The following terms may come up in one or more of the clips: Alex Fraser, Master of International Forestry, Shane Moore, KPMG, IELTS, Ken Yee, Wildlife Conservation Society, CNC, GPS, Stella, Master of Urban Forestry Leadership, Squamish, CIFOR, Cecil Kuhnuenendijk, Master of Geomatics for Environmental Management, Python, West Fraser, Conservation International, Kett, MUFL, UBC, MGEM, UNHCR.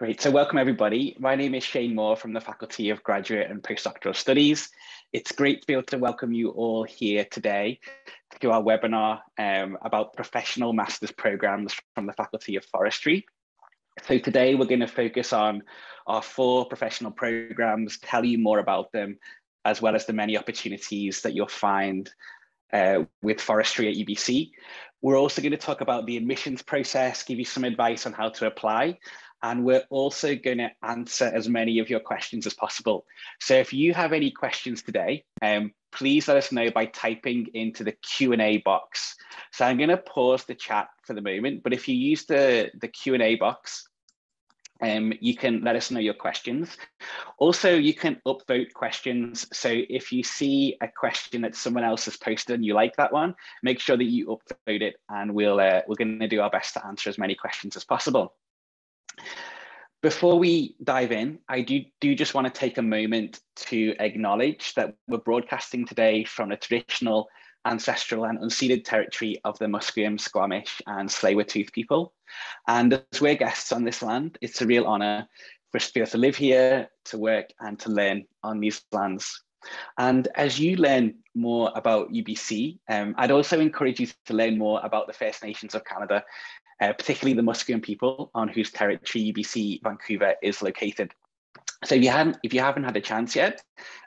Great, so welcome everybody. My name is Shane Moore from the Faculty of Graduate and Postdoctoral Studies. It's great to be able to welcome you all here today to our webinar about professional master's programs from the Faculty of Forestry. So today we're going to focus on our 4 professional programs, tell you more about them, as well as the many opportunities that you'll find with forestry at UBC. We're also going to talk about the admissions process, give you some advice on how to apply, and we're also going to answer as many of your questions as possible. So if you have any questions today, please let us know by typing into the Q&A box. So I'm going to pause the chat for the moment, but if you use the Q&A box, you can let us know your questions. Also, you can upvote questions. So if you see a question that someone else has posted and you like that one, make sure that you upvote it, and we're going to do our best to answer as many questions as possible. Before we dive in, I do just want to take a moment to acknowledge that we're broadcasting today from the traditional, ancestral and unceded territory of the Musqueam, Squamish and Tsleil-Waututh people. And as we're guests on this land, it's a real honour for us to be able to live here, to work and to learn on these lands. And as you learn more about UBC, I'd also encourage you to learn more about the First Nations of Canada, particularly the Musqueam people on whose territory UBC Vancouver is located. So if you haven't had a chance yet,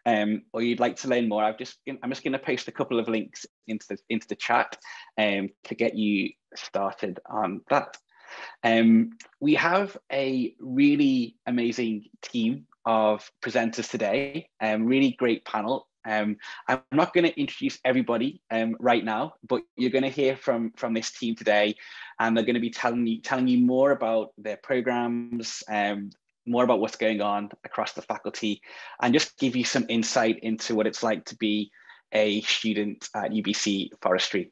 or you'd like to learn more, I'm just going to post a couple of links into the chat to get you started on that. We have a really amazing team of presenters today, really great panel. I'm not going to introduce everybody right now, but you're going to hear from this team today, and they're going to be telling you more about their programs, more about what's going on across the faculty, and just give you some insight into what it's like to be a student at UBC Forestry.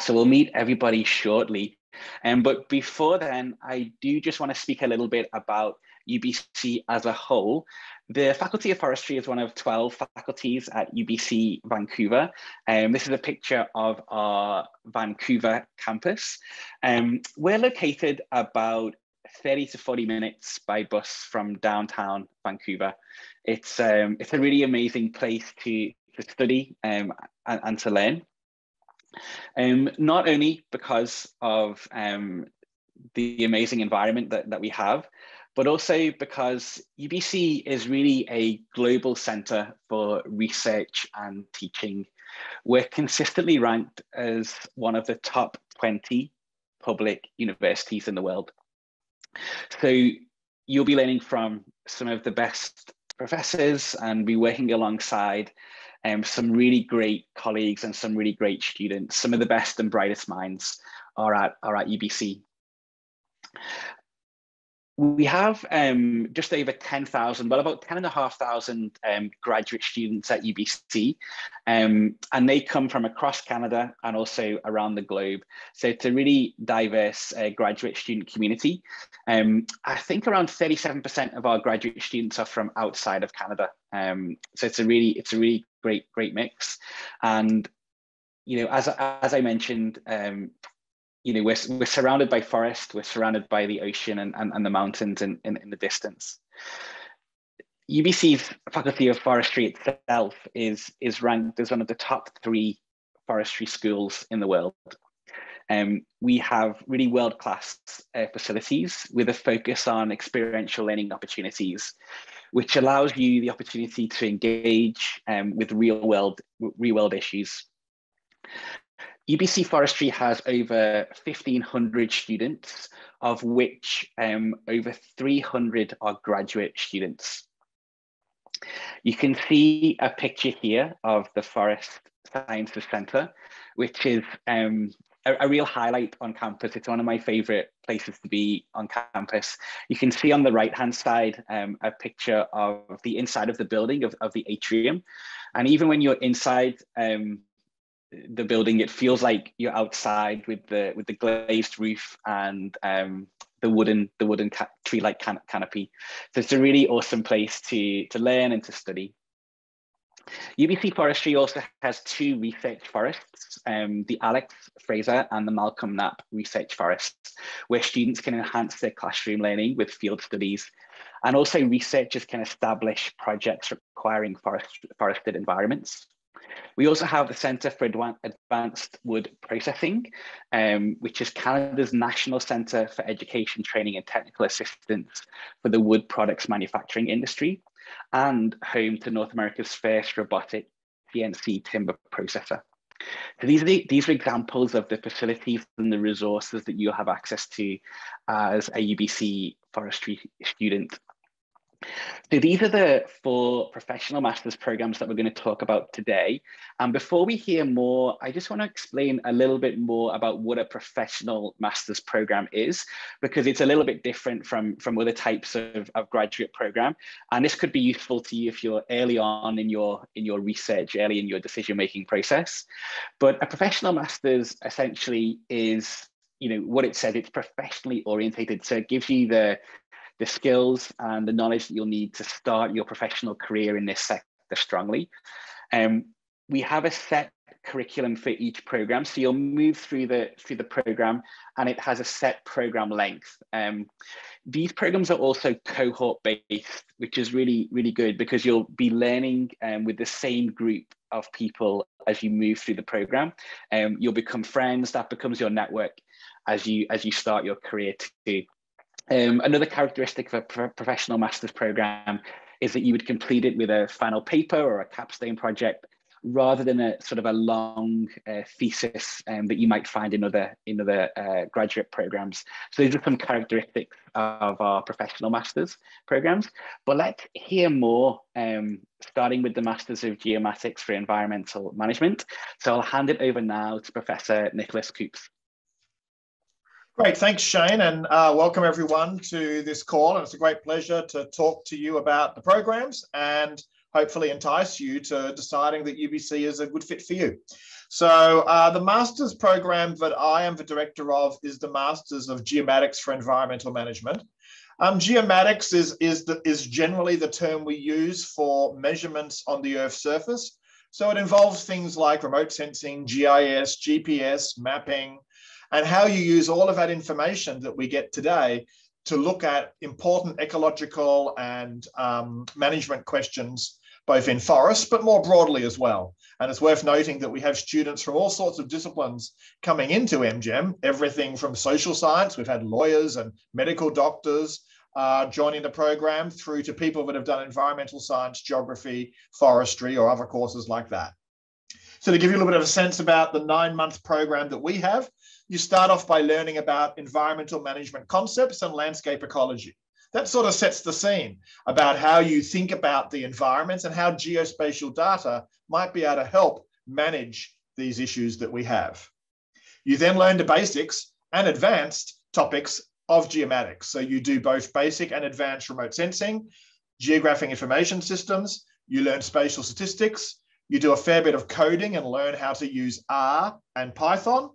So we'll meet everybody shortly. But before then, I do just want to speak a little bit about UBC as a whole. The Faculty of Forestry is one of 12 faculties at UBC Vancouver. This is a picture of our Vancouver campus. We're located about 30 to 40 minutes by bus from downtown Vancouver. It's a really amazing place to study and to learn. Not only because of the amazing environment that we have, but also because UBC is really a global centre for research and teaching. We're consistently ranked as one of the top 20 public universities in the world. So you'll be learning from some of the best professors and be working alongside some really great colleagues and some really great students. Some of the best and brightest minds are at UBC. We have just over 10,000, well, about 10,500 graduate students at UBC, and they come from across Canada and also around the globe. So it's a really diverse graduate student community. I think around 37% of our graduate students are from outside of Canada. So it's a really great mix. And you know, as I mentioned, you know, we're surrounded by forest, we're surrounded by the ocean and the mountains in the distance. UBC's Faculty of Forestry itself is ranked as one of the top 3 forestry schools in the world. We have really world-class facilities with a focus on experiential learning opportunities, which allows you the opportunity to engage with real-world issues. UBC Forestry has over 1,500 students, of which over 300 are graduate students. You can see a picture here of the Forest Sciences Centre, which is a real highlight on campus. It's one of my favourite places to be on campus. You can see on the right-hand side a picture of the inside of the building, of the atrium. And even when you're inside the building, it feels like you're outside with the glazed roof and the wooden tree-like canopy. So it's a really awesome place to learn and to study. UBC Forestry also has two research forests, the Alex Fraser and the Malcolm Knapp Research Forests, where students can enhance their classroom learning with field studies, and also researchers can establish projects requiring forested environments. We also have the Centre for Advanced Wood Processing, which is Canada's National Centre for Education, Training and Technical Assistance for the wood products manufacturing industry, and home to North America's first robotic CNC timber processor. So these are examples of the facilities and the resources that you'll have access to as a UBC Forestry student. So these are the four professional master's programs that we're going to talk about today. And before we hear more, I just want to explain a little bit more about what a professional master's program is, because it's a little bit different from other types of graduate program. And this could be useful to you if you're early on in your research, early in your decision-making process. But a professional master's essentially is, you know, what it says, it's professionally orientated. So it gives you the skills and the knowledge that you'll need to start your professional career in this sector strongly. We have a set curriculum for each program, so you'll move through the program, and it has a set program length. These programs are also cohort based, which is really good because you'll be learning with the same group of people as you move through the program. You'll become friends. That becomes your network as you start your career too. Another characteristic of a professional master's program is that you would complete it with a final paper or a capstone project, rather than a sort of a long thesis that you might find in other graduate programs. So these are some characteristics of our professional master's programs. But let's hear more, starting with the Masters of Geomatics for Environmental Management. So I'll hand it over now to Professor Nicholas Koops. Great, thanks Shane, and welcome everyone to this call. And it's a great pleasure to talk to you about the programs and hopefully entice you to deciding that UBC is a good fit for you. So the master's program that I am the director of is the Masters of Geomatics for Environmental Management. Geomatics is generally the term we use for measurements on the Earth's surface. So it involves things like remote sensing, GIS, GPS, mapping, and how you use all of that information that we get today to look at important ecological and management questions, both in forests, but more broadly as well. And it's worth noting that we have students from all sorts of disciplines coming into MGEM, everything from social science, we've had lawyers and medical doctors joining the program, through to people that have done environmental science, geography, forestry, or other courses like that. So to give you a little bit of a sense about the 9-month program that we have, you start off by learning about environmental management concepts and landscape ecology. That sort of sets the scene about how you think about the environments and how geospatial data might be able to help manage these issues that we have. You then learn the basics and advanced topics of geomatics. So you do both basic and advanced remote sensing, geographic information systems, you learn spatial statistics, you do a fair bit of coding and learn how to use R and Python.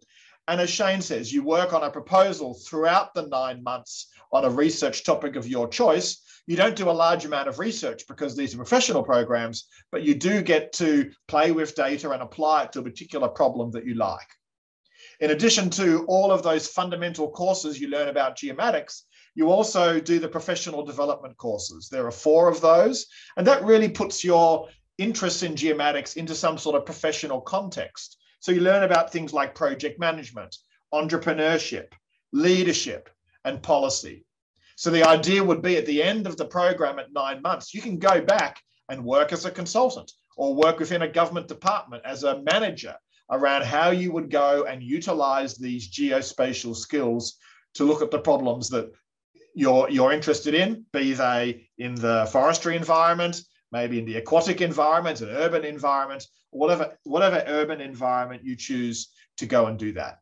And as Shane says, you work on a proposal throughout the 9 months on a research topic of your choice. You don't do a large amount of research because these are professional programs, but you do get to play with data and apply it to a particular problem that you like. In addition to all of those fundamental courses you learn about geomatics, you also do the professional development courses. There are 4 of those, and that really puts your interest in geomatics into some sort of professional context. So you learn about things like project management, entrepreneurship, leadership, and policy. So the idea would be at the end of the program at 9 months, you can go back and work as a consultant or work within a government department as a manager around how you would go and utilize these geospatial skills to look at the problems that you're interested in, be they in the forestry environment, maybe in the aquatic environment, an urban environment, whatever urban environment you choose to go and do that.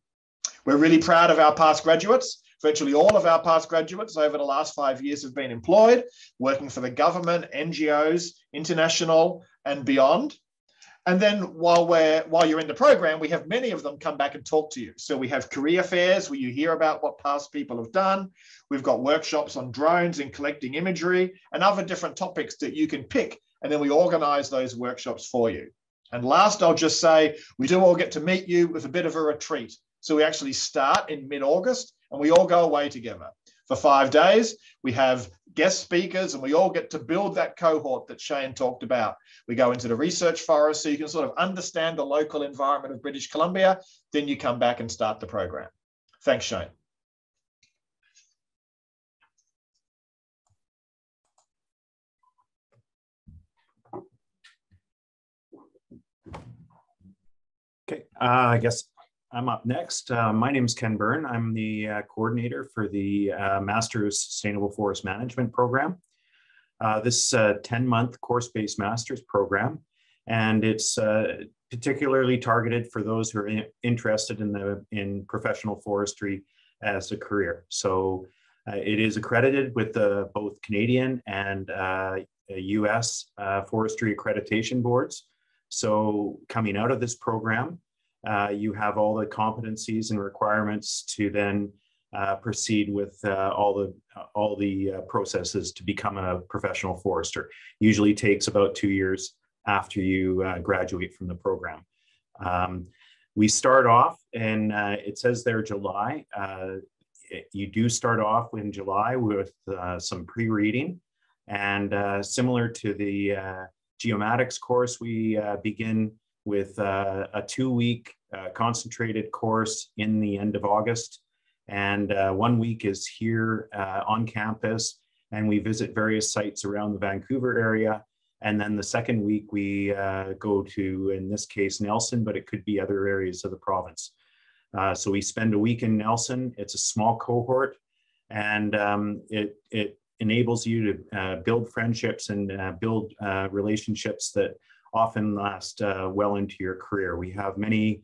We're really proud of our past graduates. Virtually all of our past graduates over the last 5 years have been employed, working for the government, NGOs, international, and beyond. And then while you're in the program, we have many of them come back and talk to you. So we have career fairs where you hear about what past people have done. We've got workshops on drones and collecting imagery and other different topics that you can pick and then we organize those workshops for you. And last, I'll just say, we do all get to meet you with a bit of a retreat. So we actually start in mid-August and we all go away together. For 5 days, we have guest speakers and we all get to build that cohort that Shane talked about. We go into the research forest so you can sort of understand the local environment of British Columbia. Then you come back and start the program. Thanks, Shane. Okay, I guess I'm up next. My name is Ken Byrne. I'm the coordinator for the Master of Sustainable Forest Management program. This 10-month course-based master's program, and it's particularly targeted for those who are interested in professional forestry as a career. So it is accredited with both Canadian and US forestry accreditation boards. So coming out of this program, you have all the competencies and requirements to then proceed with all the processes to become a professional forester. Usually takes about 2 years after you graduate from the program. We start off, and it says there July. You do start off in July with some pre-reading, and similar to the geomatics course, we begin with a 2-week concentrated course in the end of August. And 1 week is here on campus, and we visit various sites around the Vancouver area. And then the second week we go to, in this case, Nelson, but it could be other areas of the province. So we spend a week in Nelson. It's a small cohort, and it enables you to build friendships and build relationships that often last well into your career. We have many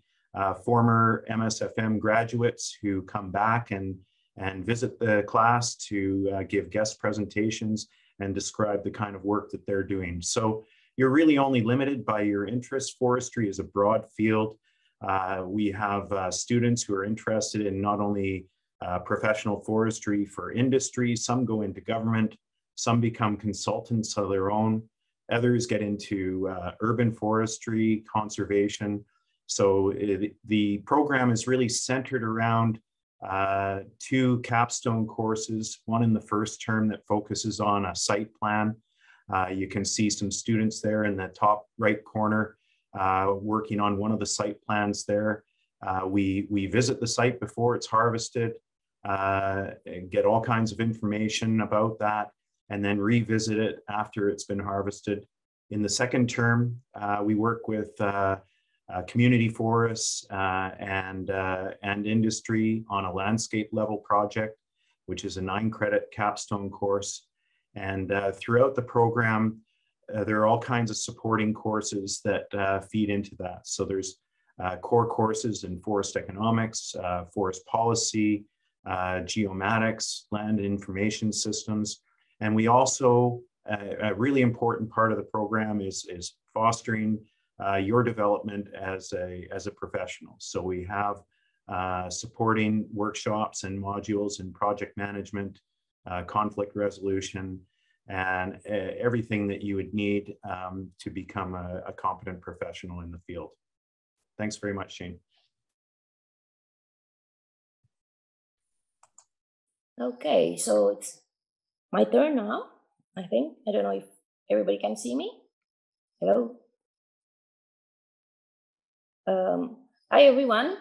former MSFM graduates who come back and visit the class to give guest presentations and describe the kind of work that they're doing. So you're really only limited by your interests. Forestry is a broad field. We have students who are interested in not only professional forestry for industry, some go into government, some become consultants of their own, others get into urban forestry, conservation. So the program is really centered around 2 capstone courses, one in the first term that focuses on a site plan. You can see some students there in the top right corner working on one of the site plans there. We visit the site before it's harvested, get all kinds of information about that, and then revisit it after it's been harvested. In the second term, we work with community forests and industry on a landscape level project, which is a 9-credit capstone course. And throughout the program, there are all kinds of supporting courses that feed into that. So there's core courses in forest economics, forest policy, geomatics, land information systems. And we also, a really important part of the program is fostering your development as a professional. So we have supporting workshops and modules in project management, conflict resolution, and everything that you would need to become a competent professional in the field. Thanks very much, Shane. Okay, so it's my turn now, I think. I don't know if everybody can see me. Hello. Hi, everyone.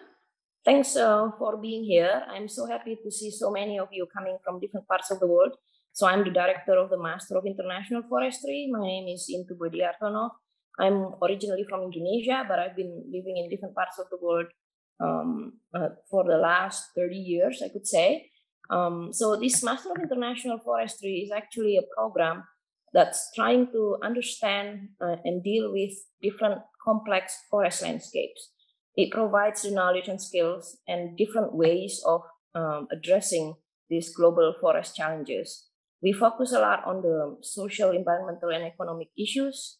Thanks for being here. I'm so happy to see so many of you coming from different parts of the world. So I'm the director of the Master of International Forestry. My name is Intu Budi Artono. I'm originally from Indonesia, but I've been living in different parts of the world for the last 30 years, I could say. So this Master of International Forestry is actually a program that's trying to understand and deal with different complex forest landscapes. It provides the knowledge and skills and different ways of addressing these global forest challenges. We focus a lot on the social, environmental, and economic issues.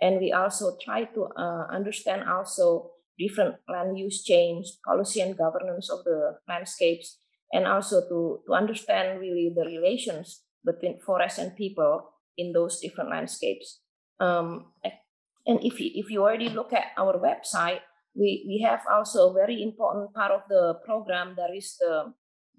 And we also try to understand also different land use change, policy and governance of the landscapes, and also to understand really the relations between forest and people in those different landscapes. And if you already look at our website, we have also a very important part of the program that is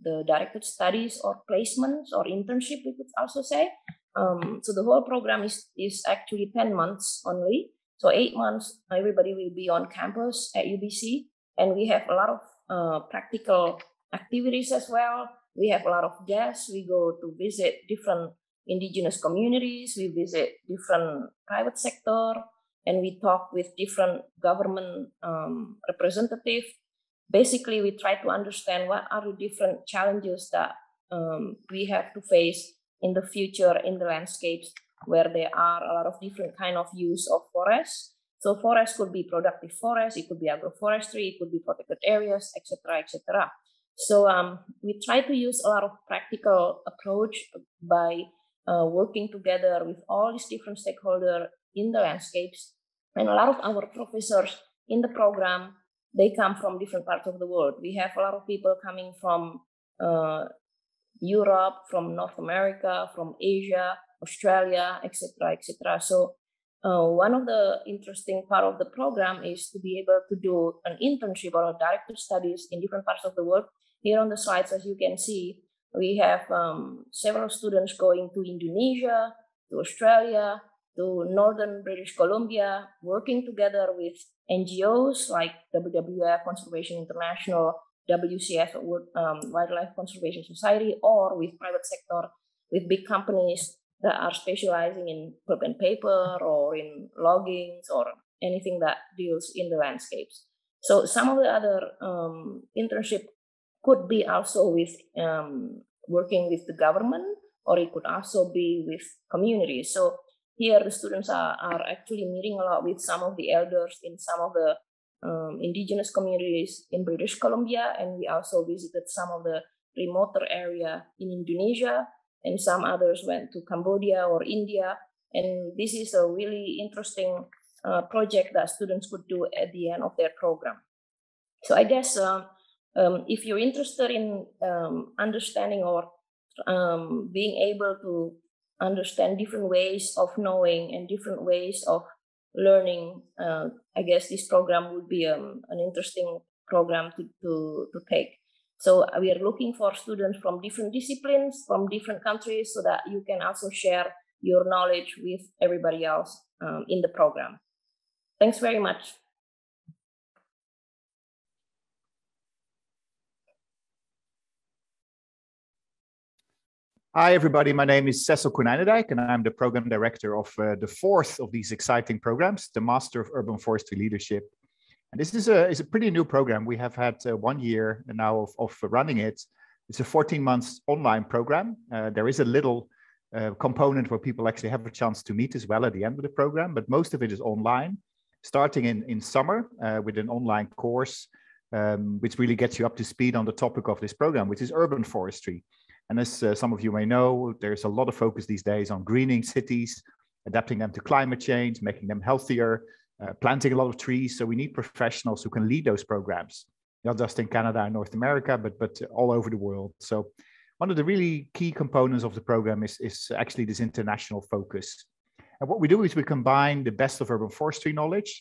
the directed studies or placements or internship, we could also say. So the whole program is actually 10 months only. So 8 months, everybody will be on campus at UBC. And we have a lot of practical activities as well. We have a lot of guests. We go to visit different indigenous communities. We visit different private sector. And we talk with different government representatives. Basically, we try to understand what are the different challenges that we have to face in the future in the landscapes where there are a lot of different kind of use of forests. So forests could be productive forests, it could be agroforestry, it could be protected areas, etc., etc. So we try to use a lot of practical approach by working together with all these different stakeholders in the landscapes. And a lot of our professors in the program, they come from different parts of the world. We have a lot of people coming from Europe, from North America, from Asia, Australia, etc., etc. So one of the interesting part of the program is to be able to do an internship or a directed studies in different parts of the world. Here on the slides, as you can see, we have several students going to Indonesia, to Australia, to Northern British Columbia, working together with NGOs like WWF, Conservation International, WCF, Wildlife Conservation Society, or with private sector, with big companies that are specializing in pulp and paper or in logging or anything that deals in the landscapes. So some of the other internship could be also with working with the government, or it could also be with communities. So here the students are actually meeting a lot with some of the elders in some of the indigenous communities in British Columbia, and we also visited some of the remoter area in Indonesia, and some others went to Cambodia or India. And this is a really interesting project that students could do at the end of their program. So I guess if you're interested in understanding or being able to understand different ways of knowing and different ways of learning, I guess this program would be an interesting program to take. So we are looking for students from different disciplines, from different countries, so that you can also share your knowledge with everybody else in the program. Thanks very much. Hi, everybody. My name is Cecil Kuhnuenendijk, and I'm the program director of the fourth of these exciting programs, the Master of Urban Forestry Leadership. And this is a pretty new program. We have had 1 year now of running it. It's a 14-month online program. There is a little component where people actually have a chance to meet as well at the end of the program, but most of it is online, starting in summer with an online course, which really gets you up to speed on the topic of this program, which is urban forestry. And as some of you may know, there's a lot of focus these days on greening cities, adapting them to climate change, making them healthier, planting a lot of trees. So we need professionals who can lead those programs, not just in Canada and North America, but all over the world. So one of the really key components of the program is actually this international focus. And what we do is we combine the best of urban forestry knowledge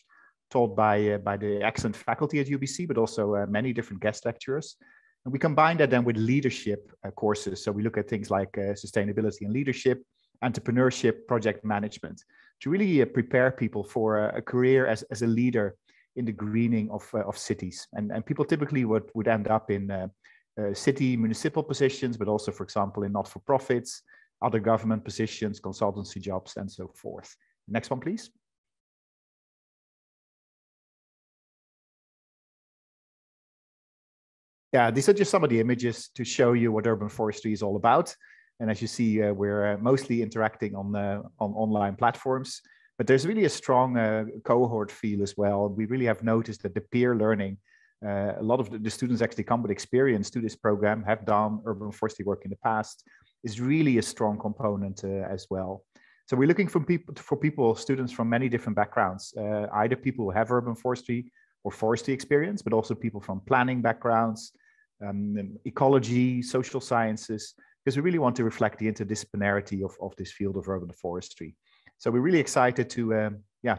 taught by the excellent faculty at UBC, but also many different guest lecturers. And we combine that then with leadership courses. So we look at things like sustainability and leadership, entrepreneurship, project management, to really prepare people for a career as a leader in the greening of cities. And people typically would end up in city municipal positions, but also, for example, in not-for-profits, other government positions, consultancy jobs, and so forth. Next one, please. Yeah, these are just some of the images to show you what urban forestry is all about. And as you see, we're mostly interacting on online platforms, but there's really a strong cohort feel as well. We really have noticed that the peer learning, a lot of the students actually come with experience to this program, have done urban forestry work in the past, is really a strong component as well. So we're looking for students from many different backgrounds, either people who have urban forestry or forestry experience, but also people from planning backgrounds, ecology, social sciences, because we really want to reflect the interdisciplinarity of this field of urban forestry. So we're really excited to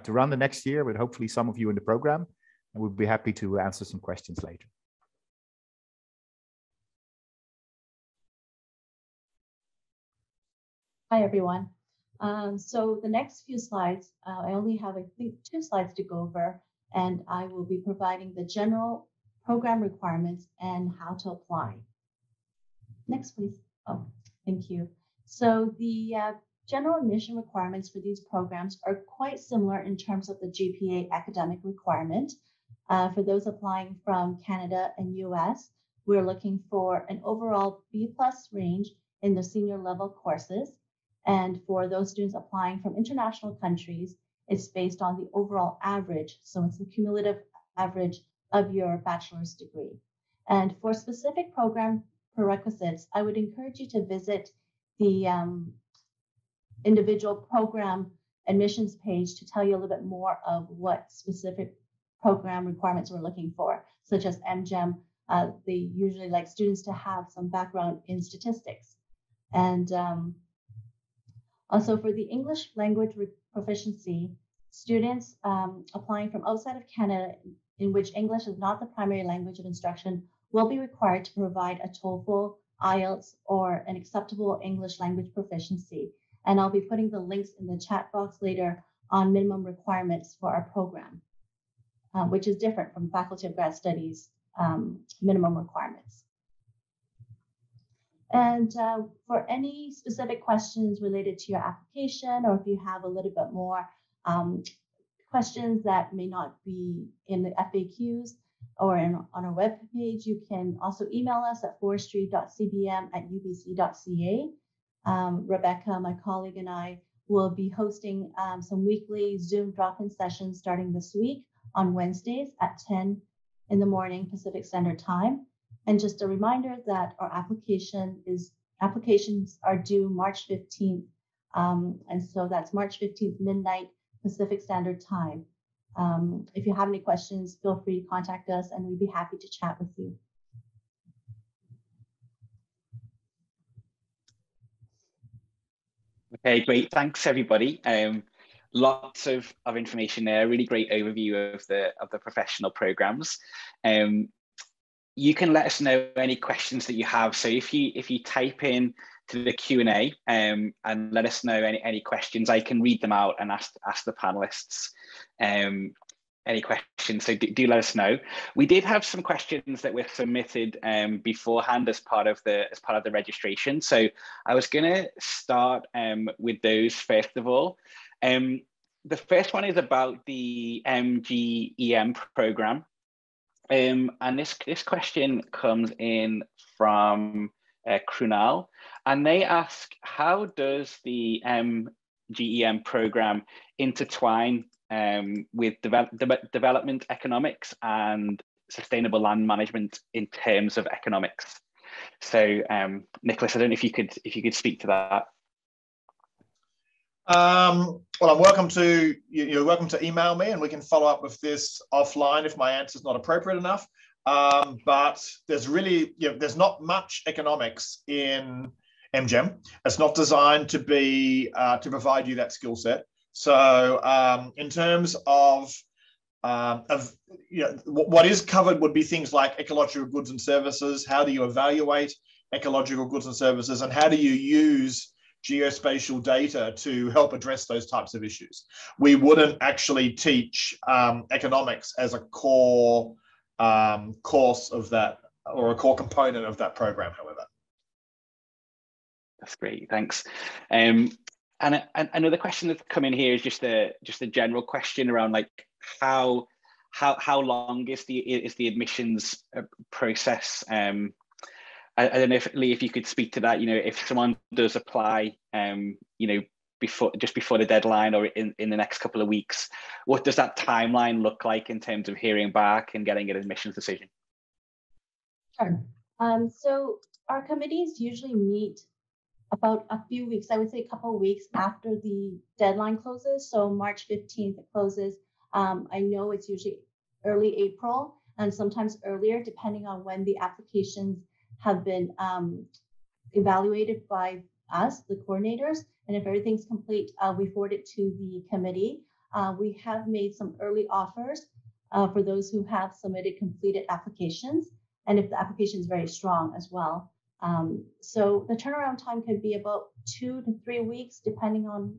run the next year with hopefully some of you in the program, and we'll be happy to answer some questions later. Hi, everyone. So the next few slides, I only have, I think, 2 slides to go over, and I will be providing the general program requirements and how to apply. Next, please. Oh, thank you. So the general admission requirements for these programs are quite similar in terms of the GPA academic requirement. For those applying from Canada and US, we're looking for an overall B+ range in the senior level courses. And for those students applying from international countries, it's based on the overall average. So it's the cumulative average of your bachelor's degree. And for specific program prerequisites, I would encourage you to visit the individual program admissions page to tell you a little bit more of what specific program requirements we're looking for, such as MGEM. They usually like students to have some background in statistics. And also for the English language proficiency, students applying from outside of Canada in which English is not the primary language of instruction will be required to provide a TOEFL, IELTS, or an acceptable English language proficiency. And I'll be putting the links in the chat box later on minimum requirements for our program, which is different from Faculty of Grad Studies minimum requirements. And for any specific questions related to your application, or if you have a little bit more questions that may not be in the FAQs or on our webpage, you can also email us at forestry.cbm@ubc.ca. Rebecca, my colleague, and I will be hosting some weekly Zoom drop-in sessions starting this week on Wednesdays at 10 in the morning Pacific Standard Time. And just a reminder that our applications are due March 15th. And so that's March 15th, midnight Pacific Standard Time. If you have any questions, feel free to contact us and we'd be happy to chat with you. Okay, great. Thanks, everybody. Lots of information there. Really great overview of the professional programs. You can let us know any questions that you have. So if you type in to the Q&A and let us know any questions, I can read them out and ask the panelists any questions. So do let us know. We did have some questions that were submitted beforehand as part of the registration. So I was going to start with those first of all. The first one is about the MGEM program. And this question comes in from Krunal, and they ask, how does the MGEM program intertwine with development economics and sustainable land management in terms of economics? So Nicholas, I don't know if you could speak to that. Well, I'm welcome to, you're welcome to email me and we can follow up with this offline if my answer is not appropriate enough. But there's really, there's not much economics in MGEM. It's not designed to be, to provide you that skill set. So in terms of what is covered would be things like ecological goods and services. How do you evaluate ecological goods and services, and how do you use geospatial data to help address those types of issues? We wouldn't actually teach economics as a core course of that, or a core component of that program, however. That's great, thanks. And another question that's come in here is just a general question around like how long is the admissions process? I don't know if Lee, if you could speak to that. If someone does apply, just before the deadline or in the next couple of weeks, what does that timeline look like in terms of hearing back and getting an admissions decision? Sure. So our committees usually meet about a few weeks, I would say a couple of weeks after the deadline closes. So March 15th it closes. I know it's usually early April and sometimes earlier, depending on when the applications have been evaluated by us, the coordinators, and if everything's complete, we forward it to the committee. We have made some early offers for those who have submitted completed applications, and if the application is very strong as well. So the turnaround time could be about 2 to 3 weeks, depending on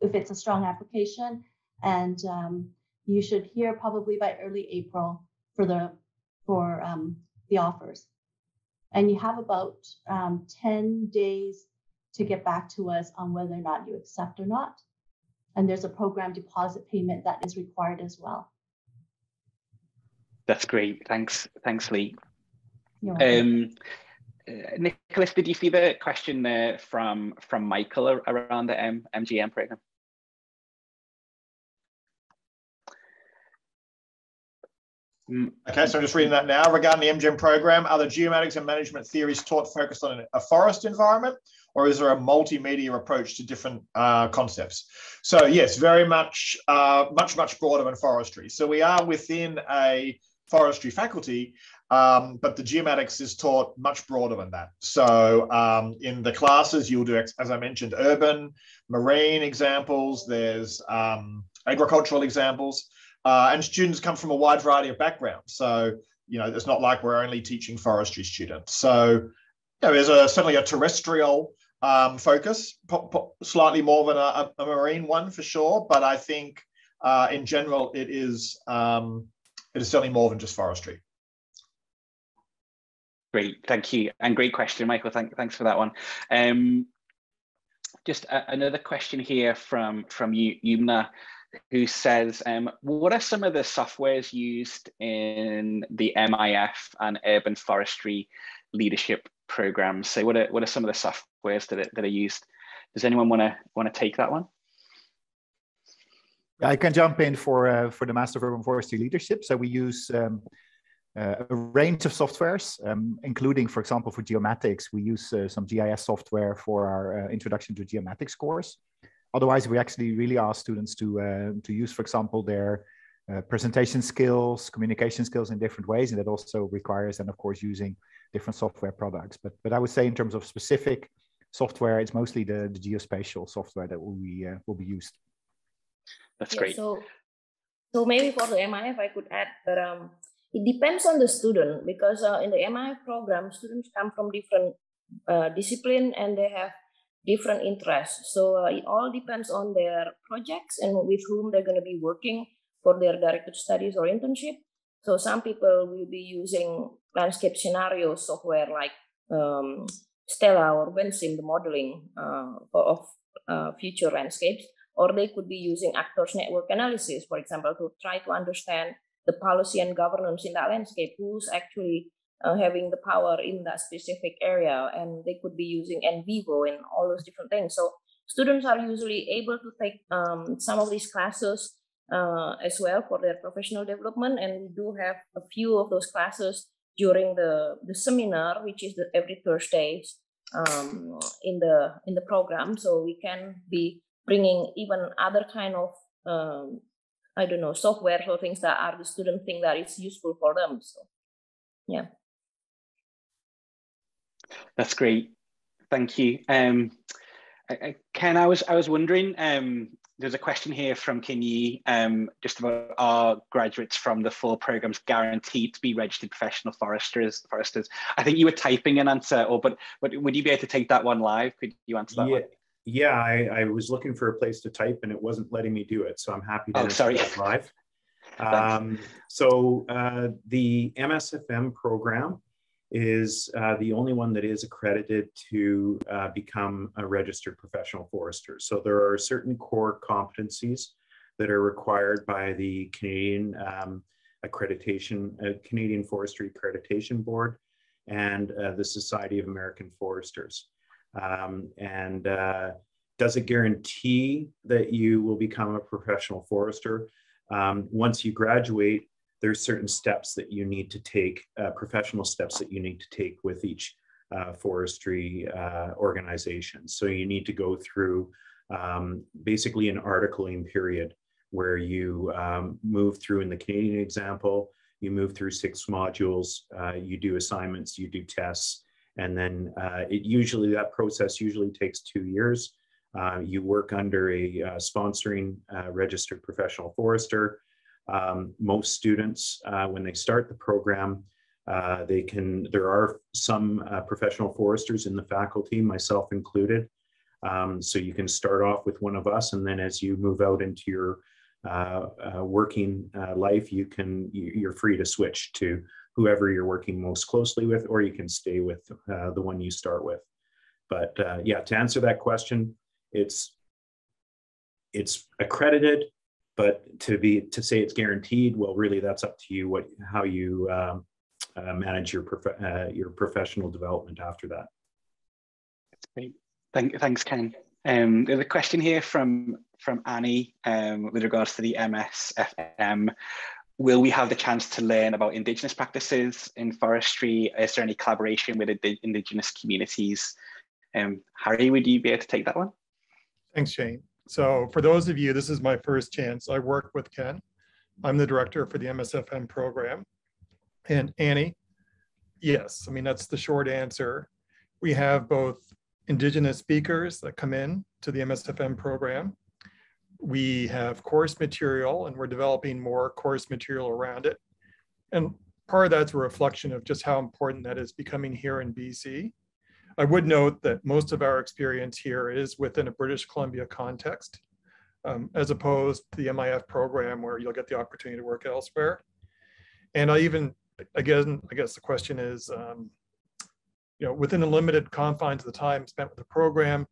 if it's a strong application. And you should hear probably by early April for the offers. And you have about 10 days to get back to us on whether or not you accept or not. And there's a program deposit payment that is required as well. That's great. Thanks, Lee. Nicholas, did you see the question there from Michael around the MGM program? Okay, so I'm just reading that now. Regarding the MGEM program, are the geomatics and management theories taught focused on a forest environment, or is there a multimedia approach to different concepts? So yes, very much, much broader than forestry. So we are within a forestry faculty, but the geomatics is taught much broader than that. So in the classes, you'll do, as I mentioned, urban, marine examples, there's agricultural examples. And students come from a wide variety of backgrounds. So, you know, it's not like we're only teaching forestry students. So, you know, there's certainly a terrestrial focus, slightly more than a marine one for sure. But I think in general, it is certainly more than just forestry. Great, thank you. And great question, Michael. Thanks for that one. Just another question here from Yumna, who says, what are some of the softwares used in the MIF and urban forestry leadership programs? So what are some of the softwares that are used? Does anyone want to take that one? I can jump in for the Master of Urban Forestry Leadership. So we use a range of softwares, including, for example, for geomatics, we use some GIS software for our introduction to geomatics course. Otherwise, we actually really ask students to use, for example, their presentation skills, communication skills in different ways, and that also requires, then, of course, using different software products. But I would say in terms of specific software, it's mostly the geospatial software that will be used. That's great. So maybe for the MIF, I could add that it depends on the student, because in the MIF program, students come from different discipline and they have different interests. So it all depends on their projects and with whom they're going to be working for their directed studies or internship. So some people will be using landscape scenario software like Stella or Bensin, the modeling of future landscapes, or they could be using actors network analysis, for example, to try to understand the policy and governance in that landscape, who's actually having the power in that specific area, and they could be using NVivo and all those different things. So students are usually able to take some of these classes as well for their professional development, and we do have a few of those classes during the seminar, which is every Thursdays in the program. So we can be bringing even other kind of I don't know, software or things that are the student think that is useful for them. So yeah. That's great. Thank you. Ken, I was wondering, there's a question here from Ken Yee, just about, are graduates from the full programs guaranteed to be registered professional foresters? I think you were typing an answer, but would you be able to take that one live? Could you answer that one? Yeah, I was looking for a place to type and it wasn't letting me do it. So I'm happy to answer that live. So the MSFM program is the only one that is accredited to become a registered professional forester. So there are certain core competencies that are required by the Canadian Canadian Forestry Accreditation Board and the Society of American Foresters. And does it guarantee that you will become a professional forester? Once you graduate, there's certain steps that you need to take, professional steps that you need to take with each forestry organization. So you need to go through basically an articling period where you move through, in the Canadian example, you move through 6 modules, you do assignments, you do tests, And then that process usually takes 2 years. You work under a sponsoring registered professional forester. Most students, when they start the program, there are some professional foresters in the faculty, myself included. So you can start off with one of us, and then as you move out into your working life, you're free to switch to whoever you're working most closely with, or you can stay with the one you start with. But yeah, to answer that question, it's accredited, but to say it's guaranteed, well, really that's up to you how you manage your professional development after that. That's great. Thanks, Ken. There's a question here from Annie with regards to the MSFM. Will we have the chance to learn about Indigenous practices in forestry? Is there any collaboration with Indigenous communities? Harry, would you be able to take that one? Thanks, Shane. So for those of you, this is my first chance. I work with Ken. I'm the director for the MSFM program. And Annie, yes, I mean, that's the short answer. We have both Indigenous speakers that come in to the MSFM program. We have course material, and we're developing more course material around it. And part of that's a reflection of just how important that is becoming here in BC. I would note that most of our experience here is within a British Columbia context, as opposed to the MIF program where you'll get the opportunity to work elsewhere. And I guess the question is, you know, within the limited confines of the time spent with the program,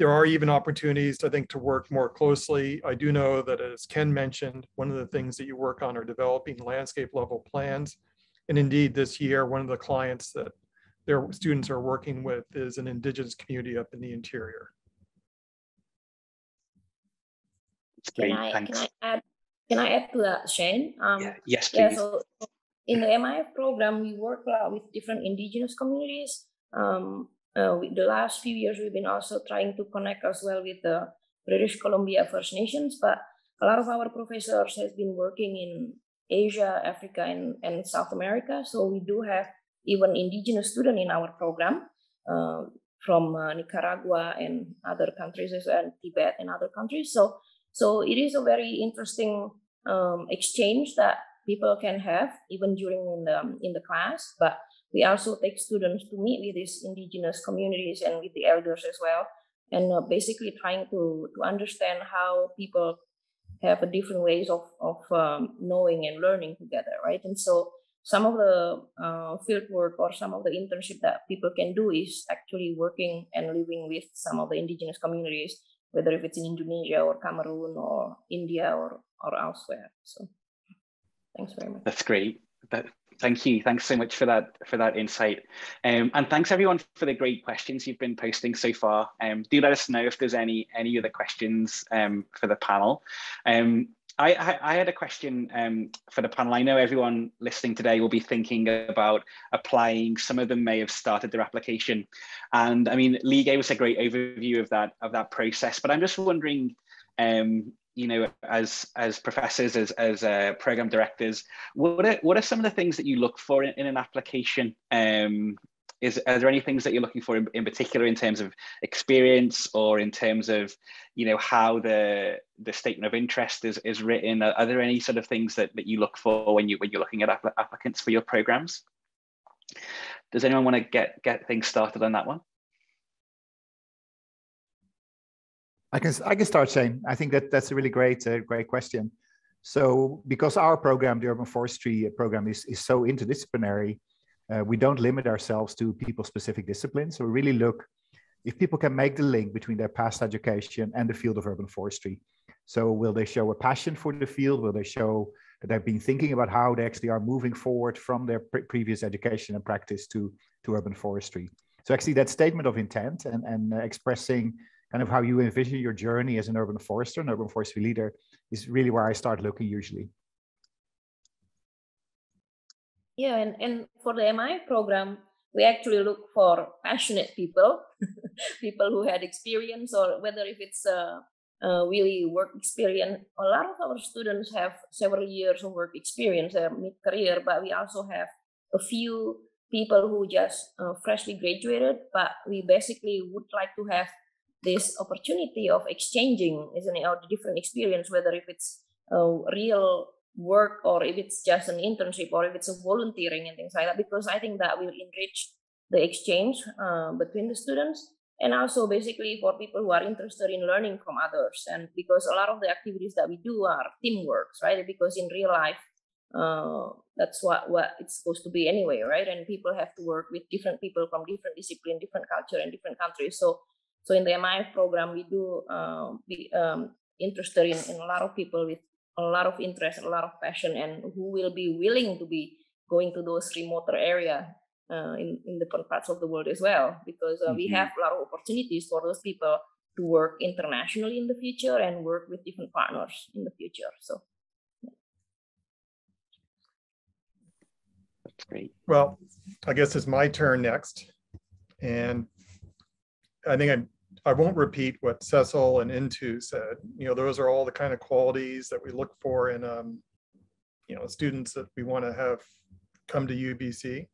there are even opportunities, I think, to work more closely. I do know that, as Ken mentioned, one of the things that you work on are developing landscape level plans. And indeed, this year, one of the clients that their students are working with is an Indigenous community up in the interior. Great, thanks. Can I add to that, Shane? Yes, please. Yeah, so in the MIF program, we work a lot with different Indigenous communities. With the last few years, we've been also trying to connect as well with the British Columbia First Nations, but a lot of our professors has been working in Asia, Africa, and South America. So we do have even Indigenous students in our program from Nicaragua and other countries, and Tibet and other countries. So it is a very interesting exchange that people can have even during in the class. But we also take students to meet with these Indigenous communities and with the elders as well, and basically trying to understand how people have a different ways of knowing and learning together, right? And so some of the fieldwork or some of the internship that people can do is actually working and living with some of the Indigenous communities, whether if it's in Indonesia or Cameroon or India or elsewhere. So thanks very much. That's great. Thank you. Thanks so much for that insight. And thanks everyone for the great questions you've been posting so far. Do let us know if there's any other questions for the panel. I had a question for the panel. I know everyone listening today will be thinking about applying. Some of them may have started their application. And I mean, Lee gave us a great overview of that process, but I'm just wondering, you know, as professors, as program directors, what are some of the things that you look for in an application? Are there any things that you're looking for in particular in terms of experience, or in terms of, you know, how the statement of interest is written? Are there any sort of things that you look for when you're looking at applicants for your programs? Does anyone want to get things started on that one? I can start, Shane. I think that's a really great question. So because our program, the Urban Forestry program, is so interdisciplinary, we don't limit ourselves to people-specific disciplines. So we really look if people can make the link between their past education and the field of urban forestry. So will they show a passion for the field? Will they show that they've been thinking about how they actually are moving forward from their previous education and practice to urban forestry? So actually that statement of intent and expressing kind of how you envision your journey as an urban forester, an urban forestry leader, is really where I start looking usually. Yeah, and for the MI program, we actually look for passionate people, people who had experience, or whether if it's a really work experience. A lot of our students have several years of work experience, mid-career, but we also have a few people who just freshly graduated, but we basically would like to have this opportunity of exchanging, isn't it, or the different experience, whether if it's real work or if it's just an internship or if it's a volunteering and things like that, because I think that will enrich the exchange between the students, and also basically for people who are interested in learning from others. And because a lot of the activities that we do are teamworks, right? Because in real life, that's what it's supposed to be anyway, right? And people have to work with different people from different discipline, different culture, and different countries. So in the MIF program, we do be interested in a lot of people with a lot of interest, a lot of passion, and who will be willing to be going to those remoter areas in different parts of the world as well, because we have a lot of opportunities for those people to work internationally in the future and work with different partners in the future. So. Great. Well, I guess it's my turn next, and I think I won't repeat what Cecil and Intu said. You know, those are all the kind of qualities that we look for in, you know, students that we want to have come to UBC.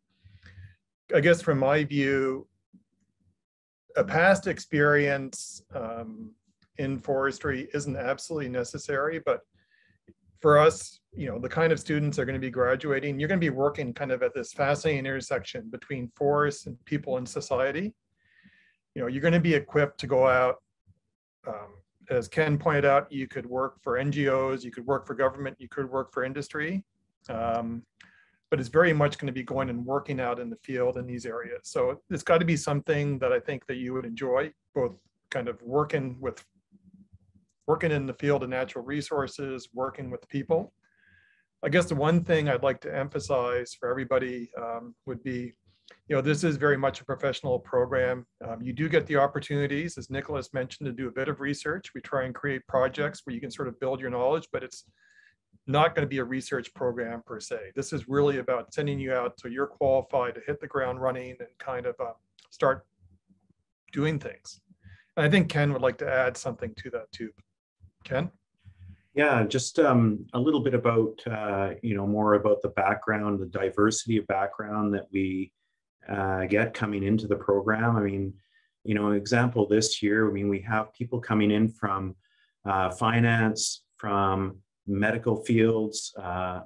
I guess from my view, a past experience in forestry isn't absolutely necessary, but for us, you know, the kind of students that are going to be graduating, you're going to be working kind of at this fascinating intersection between forests and people and society. You know, you're going to be equipped to go out, as Ken pointed out, you could work for NGOs, you could work for government, you could work for industry, but it's very much going to be going and working out in the field in these areas. So it's got to be something that I think that you would enjoy, both kind of working in the field of natural resources, working with people. I guess the one thing I'd like to emphasize for everybody would be, you know, this is very much a professional program. You do get the opportunities, as Nicholas mentioned, to do a bit of research. We try and create projects where you can sort of build your knowledge, but it's not going to be a research program per se. This is really about sending you out so you're qualified to hit the ground running and kind of start doing things. And I think Ken would like to add something to that too. Ken? Yeah, just a little bit about, you know, more about the background, the diversity of background that we get coming into the program. I mean, you know, example this year, I mean, we have people coming in from finance, from medical fields,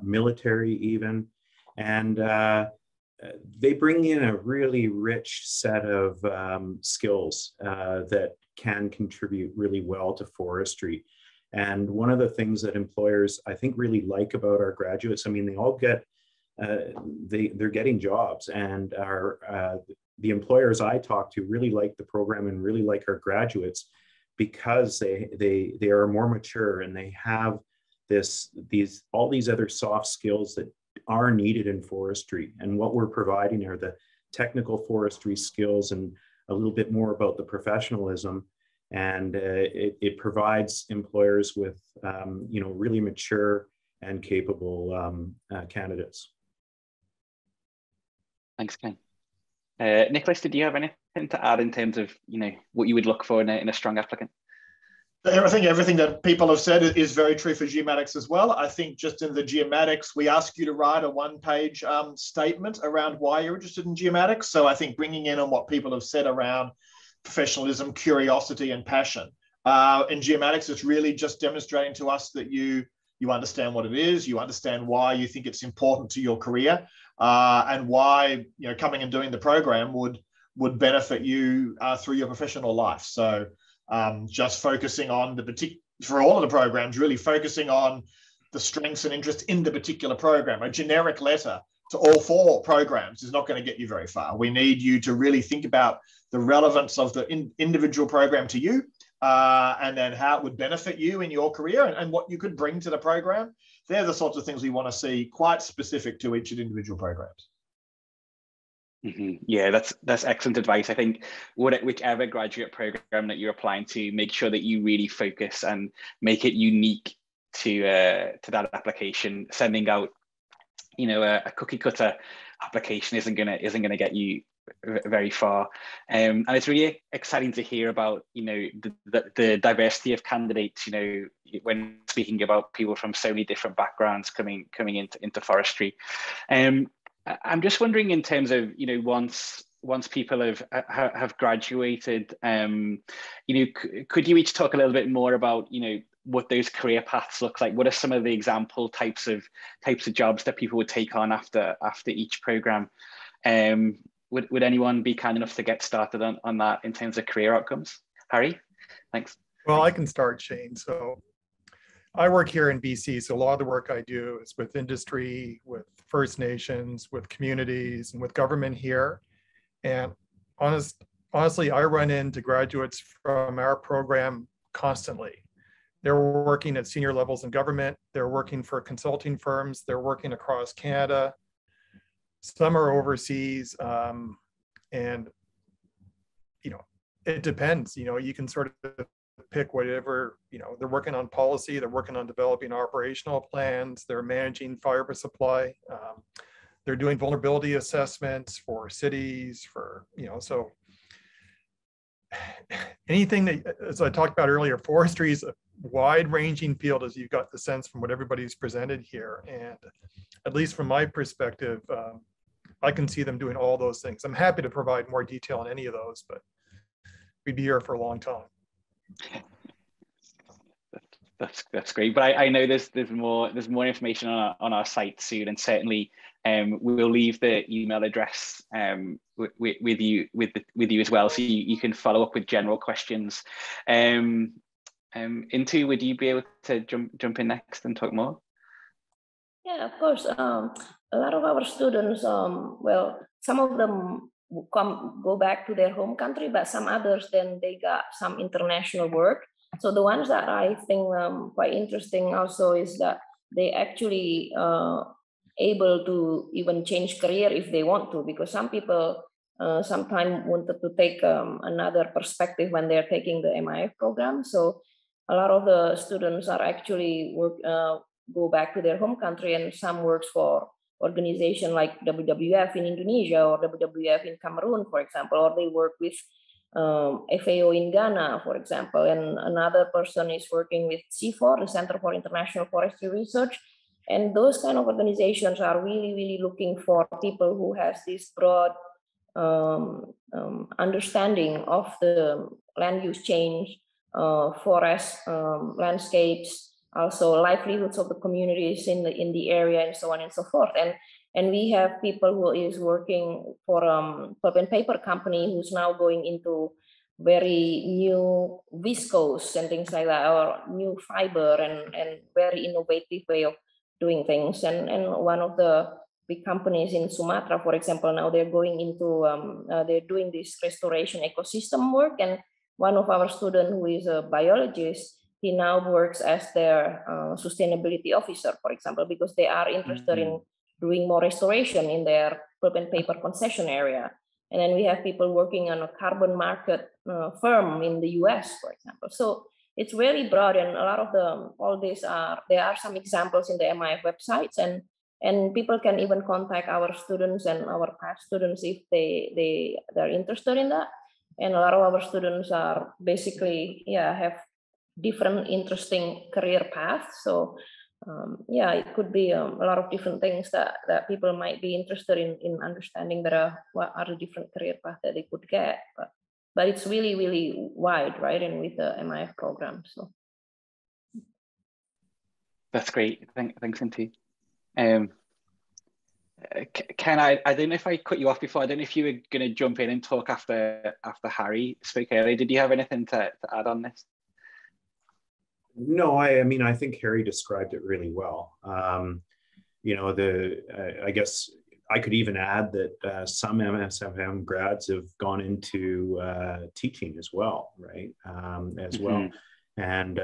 military even, and they bring in a really rich set of skills that can contribute really well to forestry. And one of the things that employers, I think, really like about our graduates, I mean, they all get, they're getting jobs, and our, the employers I talk to really like the program and really like our graduates because they are more mature and they have all these other soft skills that are needed in forestry. And what we're providing are the technical forestry skills and a little bit more about the professionalism. And it provides employers with, you know, really mature and capable candidates. Thanks, Ken. Nicholas, did you have anything to add in terms of, you know, what you would look for in a strong applicant? I think everything that people have said is very true for geomatics as well. I think just in the geomatics, we ask you to write a one-page statement around why you're interested in geomatics. So I think bringing in on what people have said around professionalism, curiosity, and passion. In geomatics, it's really just demonstrating to us that you understand what it is, you understand why you think it's important to your career, and why, you know, coming and doing the program would benefit you through your professional life. So just focusing on the particular, for all of the programs, really focusing on the strengths and interests in the particular program. A generic letter to all four programs is not going to get you very far. We need you to really think about the relevance of the individual program to you, and then how it would benefit you in your career and what you could bring to the program. They're the sorts of things we want to see, quite specific to each of the individual programs. Mm-hmm. Yeah, that's excellent advice. I think whichever graduate program that you're applying to, make sure that you really focus and make it unique to that application. Sending out, you know, a cookie cutter application isn't gonna get you very far. And it's really exciting to hear about, you know, the diversity of candidates. You know, when speaking about people from so many different backgrounds coming into forestry. I'm just wondering in terms of, you know, once people have graduated, you know, could you each talk a little bit more about, you know, what those career paths look like? What are some of the example types of jobs that people would take on after each program? Would anyone be kind enough to get started on that in terms of career outcomes? Harry, thanks. Well, I can start, Shane. So I work here in BC, so a lot of the work I do is with industry, with First Nations, with communities, and with government here. And honestly, I run into graduates from our program constantly. They're working at senior levels in government. They're working for consulting firms. They're working across Canada. Some are overseas. And, you know, it depends. You know, you can sort of pick whatever, you know, they're working on policy. They're working on developing operational plans. They're managing fiber supply. They're doing vulnerability assessments for cities, for, you know, so anything that, as I talked about earlier, forestry is a wide-ranging field, as you got the sense from what everybody's presented here. And at least from my perspective, I can see them doing all those things. I'm happy to provide more detail on any of those, but we'd be here for a long time. That's great, but I know there's more information on our site soon, and certainly we will leave the email address with you as well, so you can follow up with general questions. Intu, would you be able to jump in next and talk more? Yeah, of course. A lot of our students, well, some of them go back to their home country, but some others then they got some international work. So the ones that I think quite interesting also is that they actually able to even change career if they want to, because some people sometimes wanted to take another perspective when they're taking the MIF program. So a lot of the students are actually go back to their home country, and some works for organization like WWF in Indonesia or WWF in Cameroon, for example, or they work with FAO in Ghana, for example, and another person is working with CIFOR, the Center for International Forestry Research, and those kind of organizations are really, really looking for people who have this broad understanding of the land use change, forest landscapes, also livelihoods of the communities in the area, and so on and so forth. And we have people who is working for pulp and paper company who's now going into very new viscose and things like that, or new fiber and very innovative way of doing things. And one of the big companies in Sumatra, for example, now they're going into, they're doing this restoration ecosystem work. And one of our students who is a biologist, he now works as their sustainability officer, for example, because they are interested in doing more restoration in their pulp and paper concession area. And then we have people working on a carbon market firm in the US, for example. So it's really broad, and a lot of them, there are some examples in the MIF websites, and people can even contact our students and our past students if they're interested in that. And a lot of our students are basically, yeah, have different interesting career paths. So yeah, it could be a lot of different things that people might be interested in understanding what are the different career paths that they could get. But it's really, really wide, right? And with the MIF program, so. That's great. Thanks, Intu. Ken, I don't know if I cut you off before. I don't know if you were going to jump in and talk after Harry spoke earlier. Did you have anything to add on this? No, I mean, I think Harry described it really well. You know, I guess I could even add that some MSFM grads have gone into teaching as well, right? And,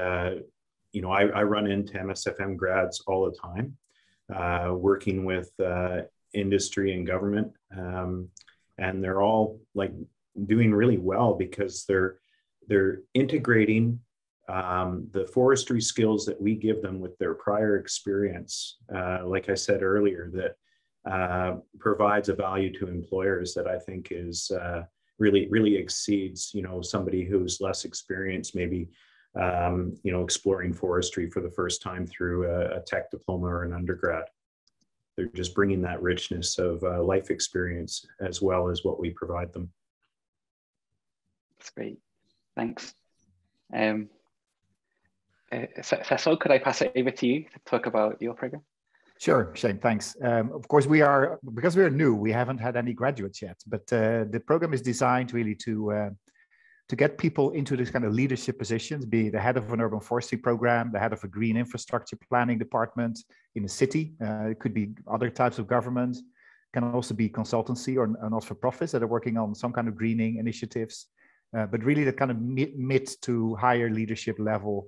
you know, I run into MSFM grads all the time, working with industry and government. And they're all like doing really well because they're integrating the forestry skills that we give them with their prior experience, like I said earlier, that provides a value to employers that I think is really exceeds, you know, somebody who's less experienced, maybe, you know, exploring forestry for the first time through a tech diploma or an undergrad. they're just bringing that richness of life experience as well as what we provide them. That's great. Thanks. Cecil, could I pass it over to you to talk about your program? Sure, Shane, thanks. Of course, because we are new, we haven't had any graduates yet, but the program is designed really to get people into this kind of leadership positions, be the head of an urban forestry program, the head of a green infrastructure planning department in a city. It could be other types of government. It can also be consultancy or not-for-profits that are working on some kind of greening initiatives, but really the kind of mid to higher leadership level,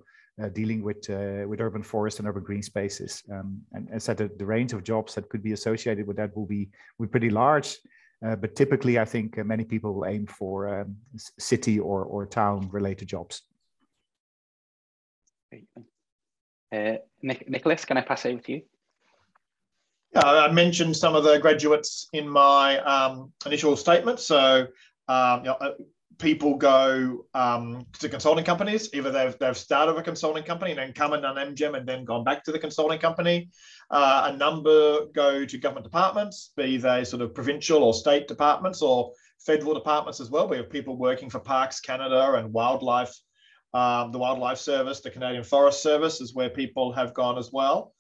dealing with urban forests and urban green spaces. And so the range of jobs that could be associated with that will be pretty large. But typically, I think many people will aim for city or town related jobs. Nicholas, can I pass over to you? Yeah, I mentioned some of the graduates in my initial statement. So, you know, people go to consulting companies, either they've started with a consulting company and then come and done MGEM and then gone back to the consulting company. A number go to government departments, be they sort of provincial or state departments or federal departments as well. We have people working for Parks Canada and Wildlife, the Wildlife Service, the Canadian Forest Service is where people have gone as well.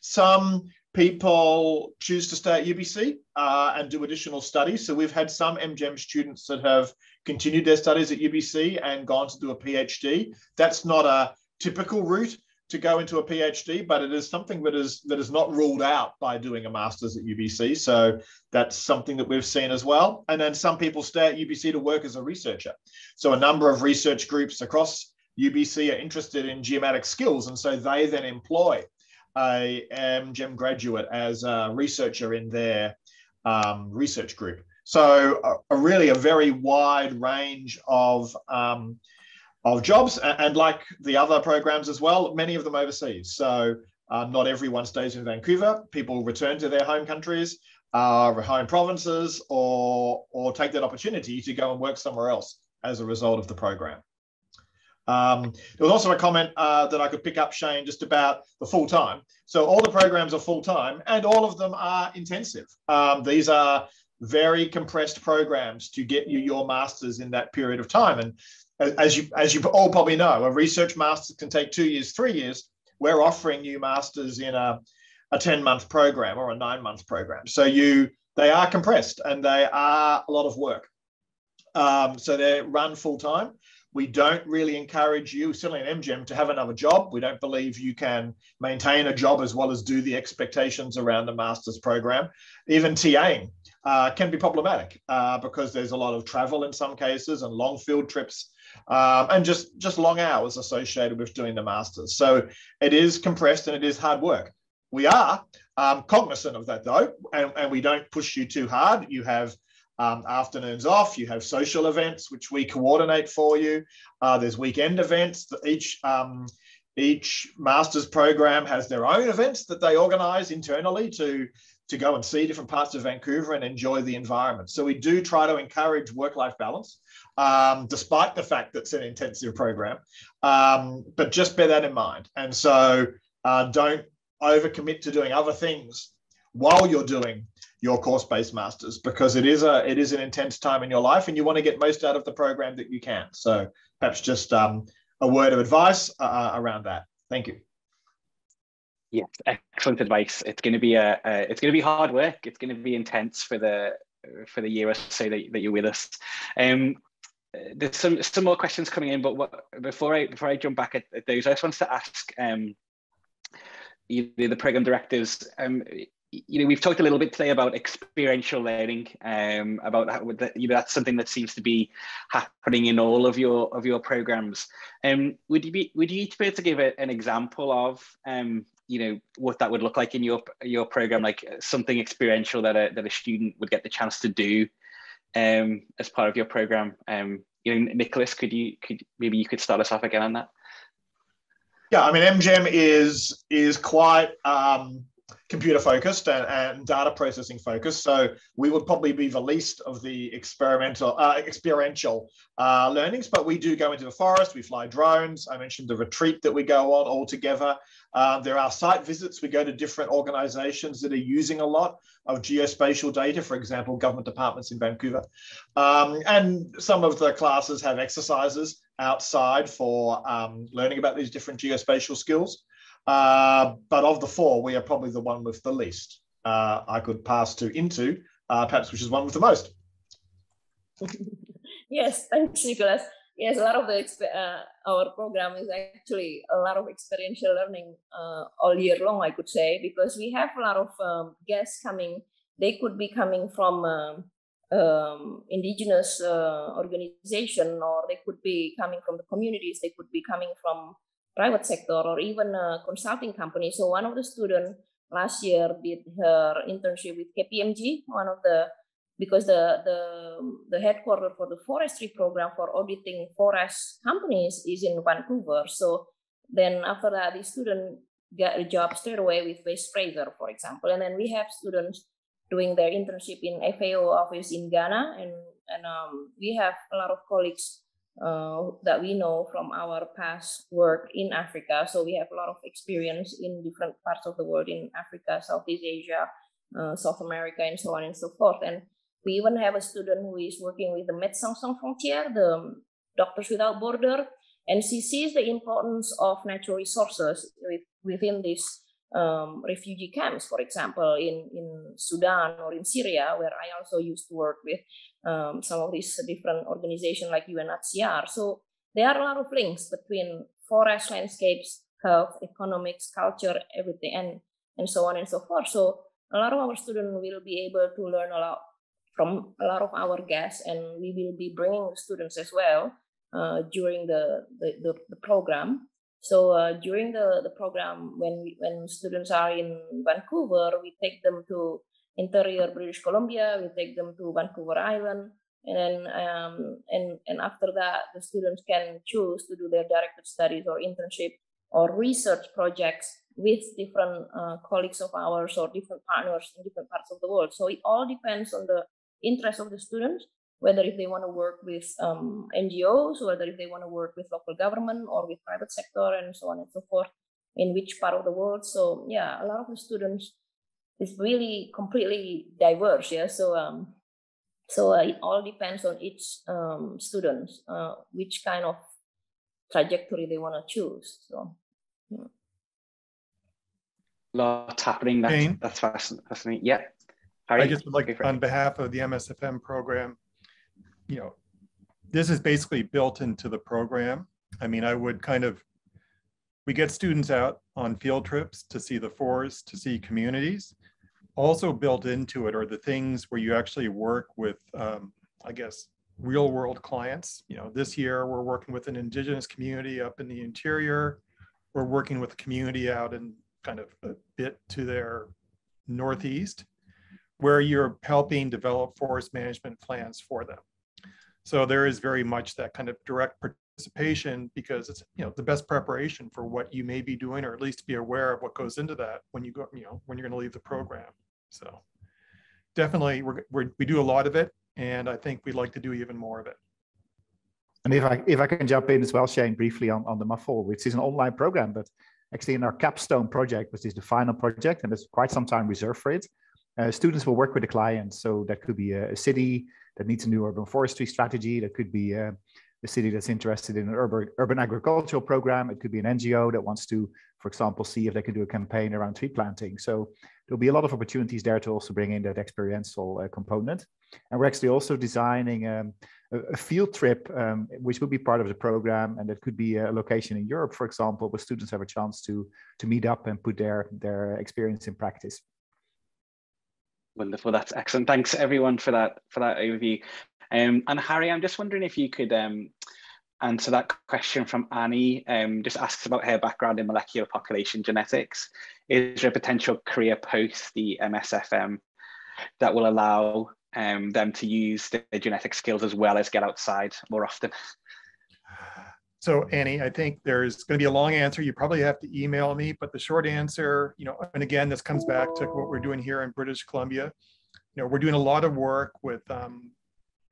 Some people choose to stay at UBC and do additional studies. So we've had some MGEM students that have continued their studies at UBC and gone to do a PhD. That's not a typical route to go into a PhD, but it is something that is not ruled out by doing a master's at UBC. So that's something that we've seen as well. And then some people stay at UBC to work as a researcher. So a number of research groups across UBC are interested in geomatic skills. And so they then employ a MGEM graduate as a researcher in their research group. So really a very wide range of jobs, and like the other programs as well, many of them overseas. So not everyone stays in Vancouver. People return to their home countries, home provinces, or take that opportunity to go and work somewhere else as a result of the program. There was also a comment that I could pick up, Shane, just about the full-time. So all the programs are full-time and all of them are intensive. These are very compressed programs to get you your master's in that period of time. And as you all probably know, a research master's can take 2 years, 3 years. We're offering you master's in a 10-month program or a 9-month program. So they are compressed and they are a lot of work. So they're run full-time. We don't really encourage you, certainly in MGEM, to have another job. We don't believe you can maintain a job as well as do the expectations around the master's program. Even TAing can be problematic because there's a lot of travel in some cases and long field trips and just long hours associated with doing the master's. So it is compressed and it is hard work. We are cognizant of that though, and we don't push you too hard. You have afternoons off, you have social events, which we coordinate for you. There's weekend events. Each master's program has their own events that they organize internally to go and see different parts of Vancouver and enjoy the environment. So we do try to encourage work-life balance, despite the fact that it's an intensive program. But just bear that in mind. And so don't overcommit to doing other things while you're doing your course-based masters, because it is an intense time in your life and you want to get most out of the program that you can. So perhaps just a word of advice around that. Thank you. Yes, excellent advice. It's going to be it's going to be hard work. It's going to be intense for the year or so that you're with us. There's some more questions coming in, but before I jump back at those, I just wanted to ask the program directors. You know, we've talked a little bit today about experiential learning, about how that's something that seems to be happening in all of your programs. Would you be able to give an example of you know, what that would look like in your program, like something experiential that a student would get the chance to do as part of your program? You know, Nicholas, could you maybe start us off again on that? Yeah, I mean, MGEM is quite computer focused and data processing focused. So we would probably be the least of the experiential learnings, but we do go into the forest, we fly drones. I mentioned the retreat that we go on all together. There are site visits. We go to different organizations that are using a lot of geospatial data, for example, government departments in Vancouver. And some of the classes have exercises outside for learning about these different geospatial skills. But of the four, we are probably the one with the least. I could pass to Intu, perhaps, which is one with the most. Yes, thanks, Nicholas. Yes, a lot of the our program is actually a lot of experiential learning all year long, I could say, because we have a lot of guests coming. They could be coming from indigenous organization, or they could be coming from the communities. They could be coming from private sector or even a consulting company. So one of the students last year did her internship with KPMG, because the headquarters for the forestry program for auditing forest companies is in Vancouver. So then after that, the student got a job straight away with West Fraser, for example. And then we have students doing their internship in FAO office in Ghana. And we have a lot of colleagues that we know from our past work in Africa. So we have a lot of experience in different parts of the world, in Africa, Southeast Asia, South America, and so on and so forth. And we even have a student who is working with the Médecins Sans Frontières, the Doctors Without Borders, and she sees the importance of natural resources within these refugee camps, for example, in Sudan or in Syria, where I also used to work with some of these different organizations like UNHCR. So there are a lot of links between forest landscapes, health, economics, culture, everything, and so on and so forth. So a lot of our students will be able to learn a lot from a lot of our guests, and we will be bringing students as well during the program. So during the program, when students are in Vancouver, we take them to interior British Columbia, we take them to Vancouver Island, and then and after that, the students can choose to do their directed studies or internship or research projects with different colleagues of ours or different partners in different parts of the world. So it all depends on the interest of the students, whether if they want to work with NGOs, whether if they want to work with local government or with private sector, and so on and so forth, in which part of the world. So yeah, a lot of the students is really completely diverse. Yeah, so it all depends on each student, which kind of trajectory they want to choose. So yeah. Lots happening. That's fascinating. Yeah, Harry, I just would like, on behalf of the MSFM program, you know, this is basically built into the program. I mean, I would kind of, we get students out on field trips to see the forest, to see communities. Also built into it are the things where you actually work with, I guess, real world clients. You know, this year we're working with an indigenous community up in the interior. We're working with a community out in kind of a bit to their northeast, where you're helping develop forest management plans for them. So there is very much that kind of direct participation, because it's, you know, the best preparation for what you may be doing, or at least be aware of what goes into that when you go, you know, when you're going to leave the program. So definitely we do a lot of it, and I think we'd like to do even more of it. And if I can jump in as well, Shane, briefly on the MAFOL, which is an online program, but actually in our capstone project, which is the final project, and there's quite some time reserved for it. Students will work with the clients. So that could be a city that needs a new urban forestry strategy. That could be a city that's interested in an urban agricultural program. It could be an NGO that wants to, for example, see if they can do a campaign around tree planting. So there'll be a lot of opportunities there to also bring in that experiential component. And we're actually also designing a field trip, which will be part of the program. And that could be a location in Europe, for example, where students have a chance to meet up and put their experience in practice. Wonderful. That's excellent. Thanks everyone for that overview. And Harry, I'm just wondering if you could answer that question from Annie. Just asks about her background in molecular population genetics. Is there a potential career post the MSFM that will allow them to use their genetic skills as well as get outside more often? So Annie, I think there's going to be a long answer. You probably have to email me, but the short answer, you know, and again, this comes back to what we're doing here in British Columbia. You know, we're doing a lot of work with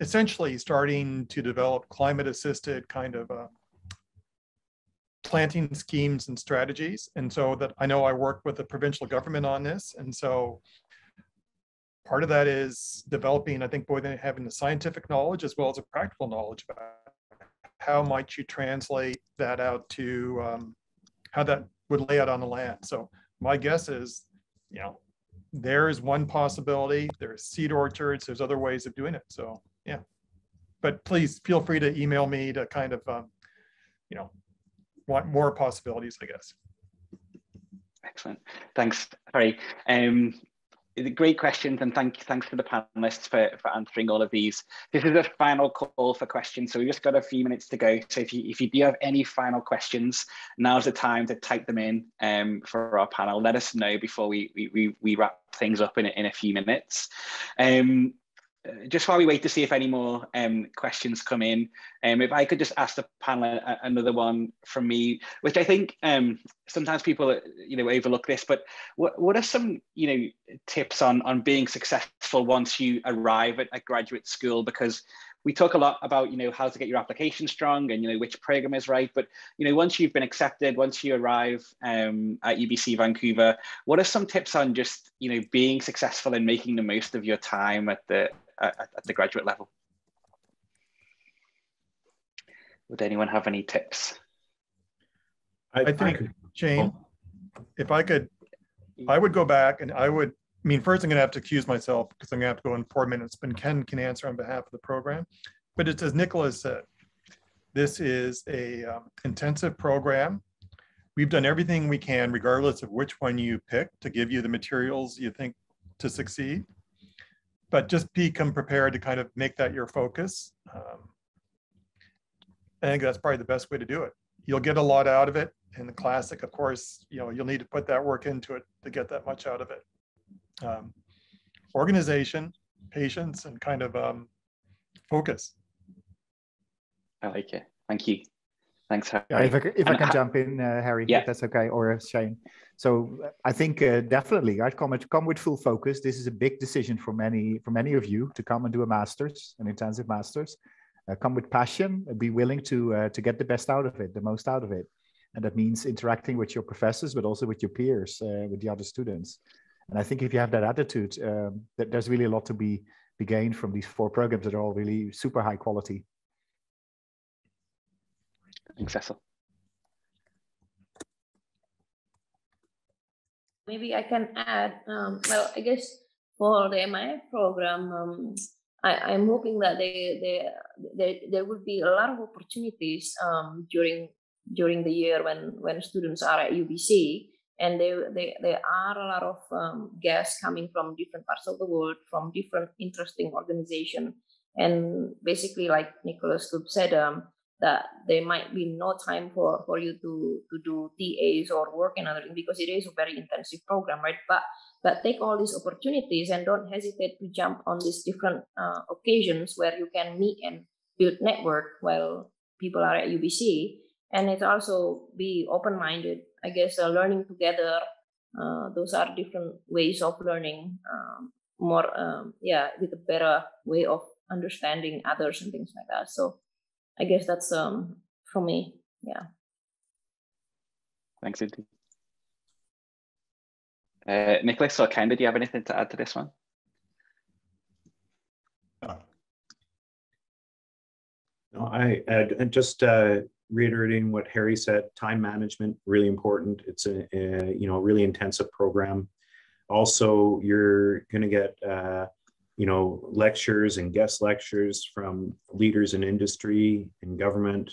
essentially starting to develop climate-assisted kind of planting schemes and strategies. And so that I know I work with the provincial government on this. And so part of that is developing, I think, both having the scientific knowledge as well as a practical knowledge about how might you translate that out to how that would lay out on the land. So my guess is, you know, there is one possibility. There's seed orchards. There's other ways of doing it. So yeah, but please feel free to email me to kind of, you know, want more possibilities, I guess. Excellent. Thanks, Harry. Great questions, and thanks to the panelists for answering all of these. This is a final call for questions, so we've just got a few minutes to go. So if you do have any final questions, now's the time to type them in for our panel. Let us know before we wrap things up in a few minutes. Just while we wait to see if any more questions come in, if I could just ask the panel another one from me, which I think sometimes people, you know, overlook this, but what are some, you know, tips on being successful once you arrive at graduate school? Because we talk a lot about, you know, how to get your application strong and, you know, which program is right. But, you know, once you've been accepted, once you arrive at UBC Vancouver, what are some tips on just, you know, being successful and making the most of your time at the graduate level? Would anyone have any tips? I think, Shane, if I could, I would go back and I would, I mean, first I'm going to have to excuse myself because I'm going to have to go in 4 minutes, but Ken can answer on behalf of the program. But it's as Nicholas said, this is a intensive program. We've done everything we can, regardless of which one you pick, to give you the materials you think to succeed. But just become prepared to kind of make that your focus. I think that's probably the best way to do it. You'll get a lot out of it. And the classic, of course, you know, you'll need to put that work into it to get that much out of it. Organization, patience, and kind of focus. I like it. Thank you. Thanks, Harry. Yeah, if I can jump in, Harry, yeah, if that's okay, or Shane. So I think definitely, I'd come with full focus. This is a big decision for many of you to come and do a master's, an intensive master's. Come with passion, be willing to get the best out of it, the most out of it, and that means interacting with your professors, but also with your peers, with the other students. And I think if you have that attitude, that there's really a lot to be gained from these 4 programs that are all really super high quality. Thanks, Cecil. Maybe I can add, well, I guess for the MIF program, I'm hoping that there would be a lot of opportunities during the year when students are at UBC, and there are a lot of guests coming from different parts of the world, from different interesting organizations. And basically, like Nicholas Koops said, that there might be no time for you to do TAs or work and other things, because it is a very intensive program, right? But take all these opportunities and don't hesitate to jump on these different occasions where you can meet and build network while people are at UBC. And it's also be open-minded, I guess, learning together. Those are different ways of learning, yeah, with a better way of understanding others and things like that. So I guess that's for me, yeah. Thanks, Intu. Nicholas or Ken, did you have anything to add to this one? No, I just reiterating what Harry said. Time management, really important. It's a you know, really intensive program. Also, you're going to get you know, lectures and guest lectures from leaders in industry and government,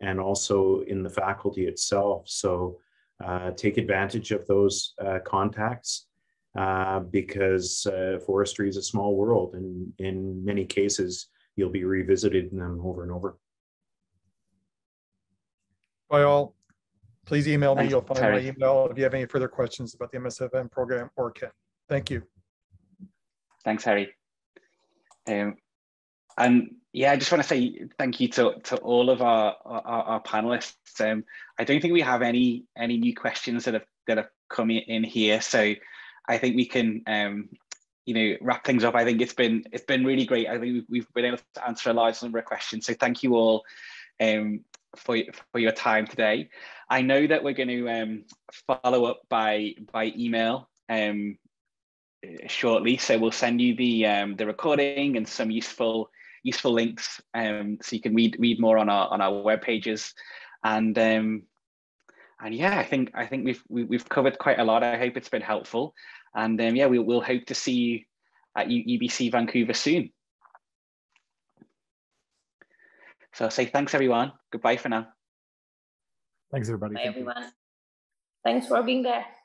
and also in the faculty itself. So take advantage of those contacts, because forestry is a small world, and in many cases, you'll be revisiting them over and over. By all, please email me. You'll find my email if you have any further questions about the MSFM program or Ken. Thank you. Thanks, Harry. Yeah, I just want to say thank you to all of our panelists. I don't think we have any new questions that have come in here, so I think we can you know, wrap things up. I think it's been really great. I think we've been able to answer a large number of questions. So thank you all for your time today. I know that we're going to follow up by email shortly, so we'll send you the recording and some useful links, so you can read more on our web pages, and yeah, I think we've covered quite a lot. I hope it's been helpful, and yeah, we'll hope to see you at UBC Vancouver soon. So I'll say thanks everyone. Goodbye for now. Thanks everybody. Bye everyone. Thanks for being there.